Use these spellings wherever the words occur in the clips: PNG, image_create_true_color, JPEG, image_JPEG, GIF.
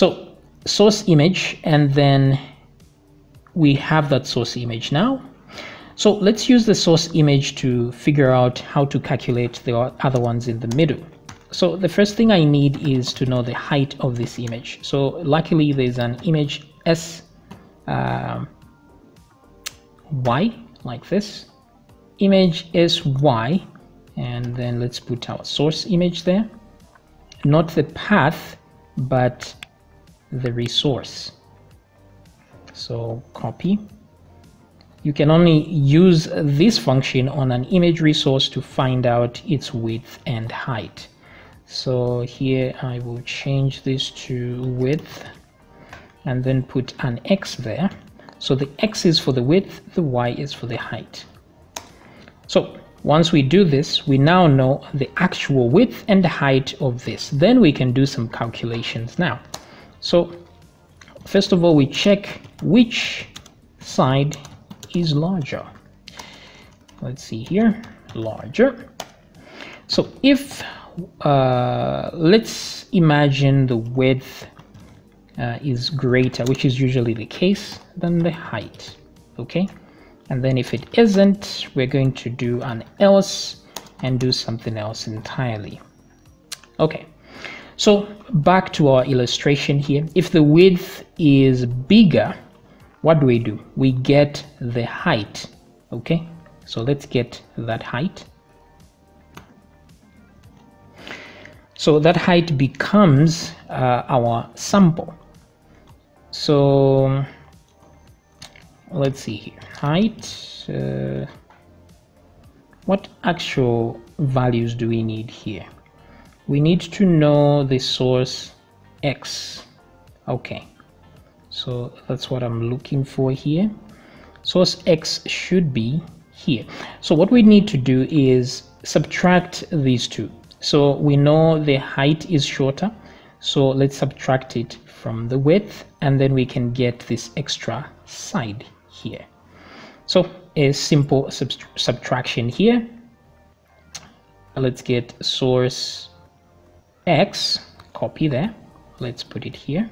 So source image, and then we have that source image now. So let's use the source image to figure out how to calculate the other ones in the middle. So the first thing I need is to know the height of this image. So luckily there's an image S Y like this, image S Y, and then let's put our source image there, not the path but the resource. So copy. You can only use this function on an image resource to find out its width and height. So here I will change this to width and then put an X there. So the X is for the width, the Y is for the height. So once we do this, we now know the actual width and height of this. Then we can do some calculations now. So first of all, we check which side is larger. Let's see here, larger. So if let's imagine the width is greater, which is usually the case, than the height, okay? And then if it isn't, we're going to do an else and do something else entirely. Okay, so back to our illustration here. If the width is bigger, what do? We get the height, okay? So let's get that height. So that height becomes our sample. So let's see here, height, what actual values do we need here? We need to know the source X, okay. So that's what I'm looking for here. Source X should be here. So what we need to do is subtract these two. So we know the height is shorter, so let's subtract it from the width, and then we can get this extra side here. So a simple subtraction here. Let's get source X, copy there. Let's put it here.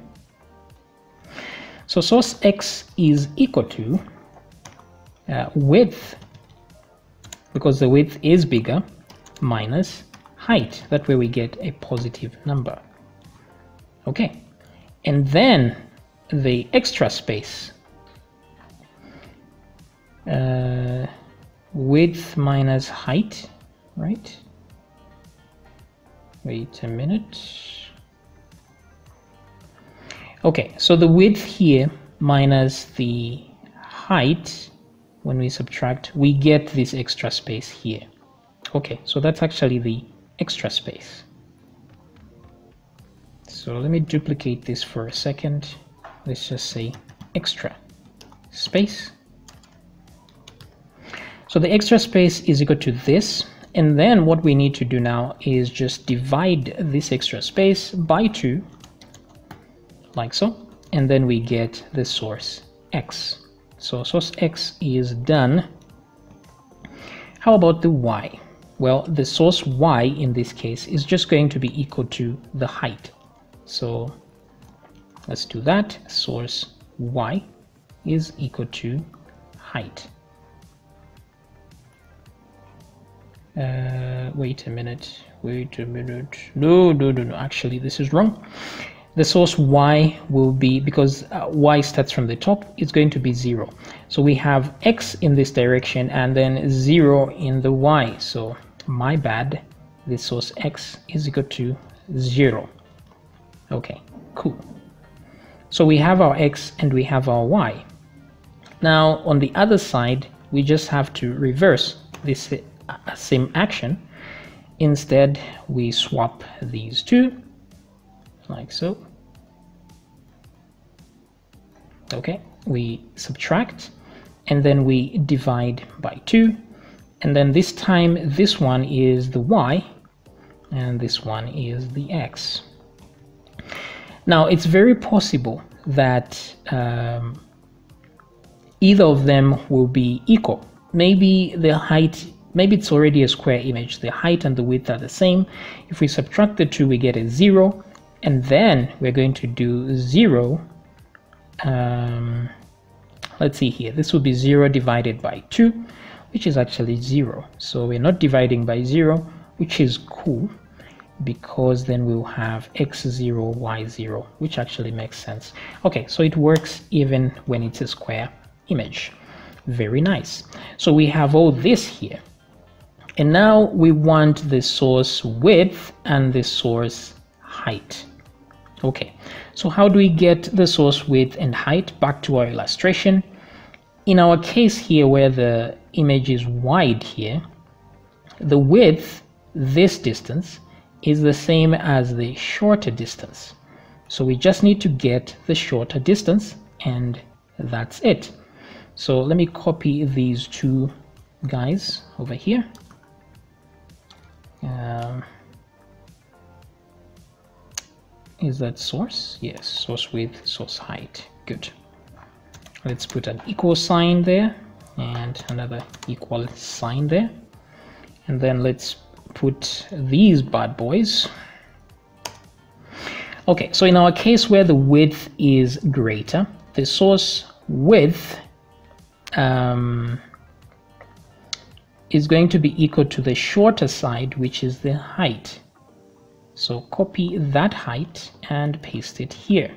So source X is equal to width, because the width is bigger, minus height. That way we get a positive number. Okay, and then the extra space, width minus height, right? Wait a minute. Okay, so the width here minus the height, when we subtract, we get this extra space here. Okay, so that's actually the extra space. So let me duplicate this for a second. Let's just say extra space. So the extra space is equal to this. And then what we need to do now is just divide this extra space by 2. Like so, and then we get the source X. So source X is done. How about the Y? Well, the source Y in this case is just going to be equal to the height. So let's do that. Source Y is equal to height. Wait a minute. No, actually this is wrong. The source Y will be, because Y starts from the top, it's going to be 0. So we have X in this direction and then 0 in the Y. So my bad, the source X is equal to 0. Okay, cool. So we have our X and we have our Y. Now on the other side, we just have to reverse this same action. Instead, we swap these two, like so. Okay, we subtract and then we divide by 2, and then this time this one is the Y and this one is the X. Now it's very possible that either of them will be equal. Maybe the height, maybe it's already a square image, the height and the width are the same. If we subtract the two, we get a 0. and then we're going to do 0. Let's see here, this will be 0 divided by 2, which is actually 0. So we're not dividing by 0, which is cool, because then we'll have x0, y0, which actually makes sense. Okay, so it works even when it's a square image. Very nice. So we have all this here. And now we want the source width and the source height. Okay, so how do we get the source width and height? Back to our illustration. In our case here, where the image is wide here, the width, this distance, is the same as the shorter distance. So we just need to get the shorter distance, and that's it. So let me copy these two guys over here. Is that source? Yes, source width, source height. Good. Let's put an equal sign there and another equal sign there. And then let's put these bad boys. Okay, so in our case where the width is greater, the source width is going to be equal to the shorter side, which is the height. So copy that height and paste it here.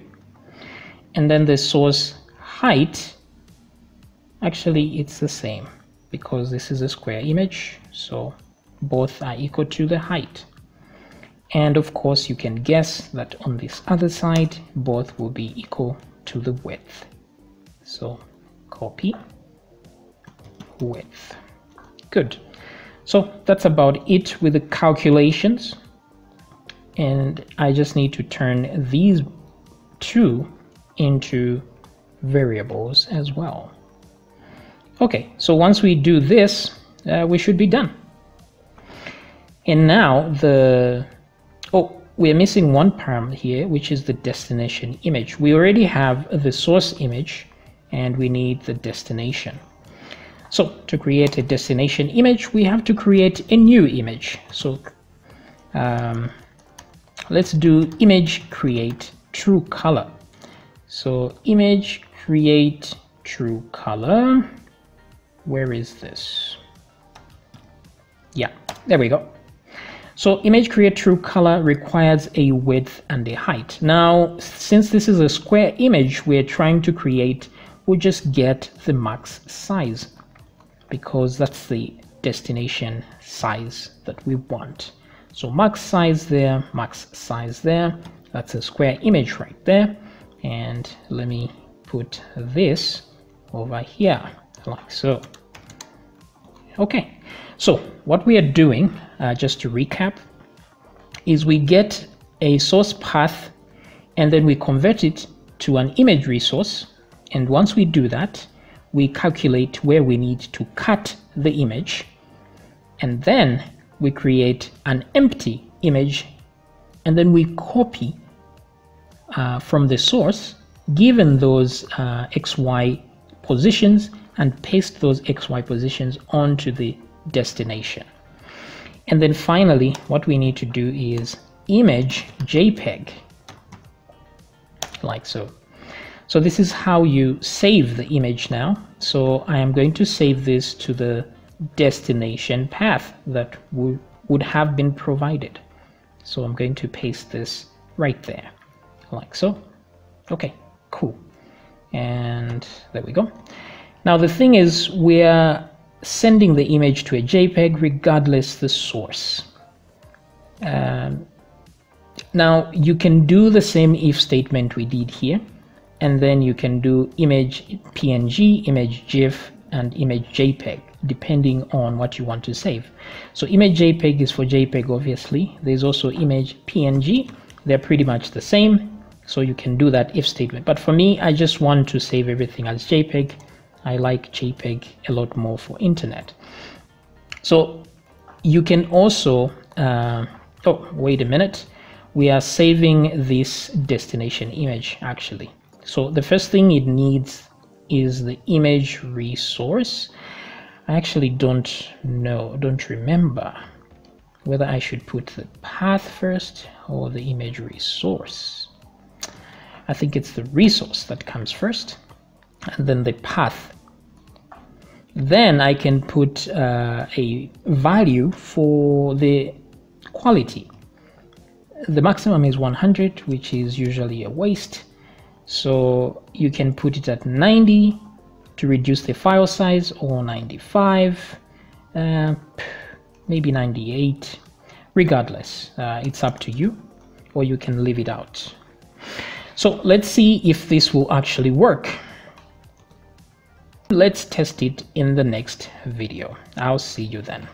And then the source height, actually it's the same because this is a square image, so both are equal to the height. And of course you can guess that on this other side both will be equal to the width. So copy width. Good. So that's about it with the calculations. And I just need to turn these two into variables as well. Okay, so once we do this, we should be done. And now the... oh, we're missing one param here, which is the destination image. We already have the source image, and we need the destination. So to create a destination image, we have to create a new image. So let's do image create true color. So image create true color. Where is this? Yeah, there we go. So image create true color requires a width and a height. Now, since this is a square image we're trying to create, we'll just get the max size because that's the destination size that we want. So max size there, that's a square image right there. And let me put this over here, like so. Okay, so what we are doing, just to recap, is we get a source path and then we convert it to an image resource. And once we do that, we calculate where we need to cut the image. And then we create an empty image, and then we copy from the source, given those XY positions, and paste those XY positions onto the destination. And then finally, what we need to do is image JPEG, like so. So this is how you save the image now. So I am going to save this to the destination path that would have been provided. So I'm going to paste this right there, like so. Okay, cool. And there we go. Now the thing is, we're sending the image to a JPEG regardless the source. Now you can do the same if statement we did here, and then you can do image PNG, image GIF, and image JPEG, depending on what you want to save. So image JPEG is for JPEG, obviously. There's also image PNG. They're pretty much the same. So you can do that if statement. But for me, I just want to save everything as JPEG. I like JPEG a lot more for internet. So you can also, oh, wait a minute. We are saving this destination image actually. So the first thing it needs is the image resource. I actually don't remember. whether I should put the path first or the image resource. I think it's the resource that comes first and then the path. Then I can put a value for the quality. The maximum is 100, which is usually a waste. So you can put it at 90 to reduce the file size, or 95, maybe 98, regardless, it's up to you, or you can leave it out. So let's see if this will actually work. Let's test it in the next video. I'll see you then.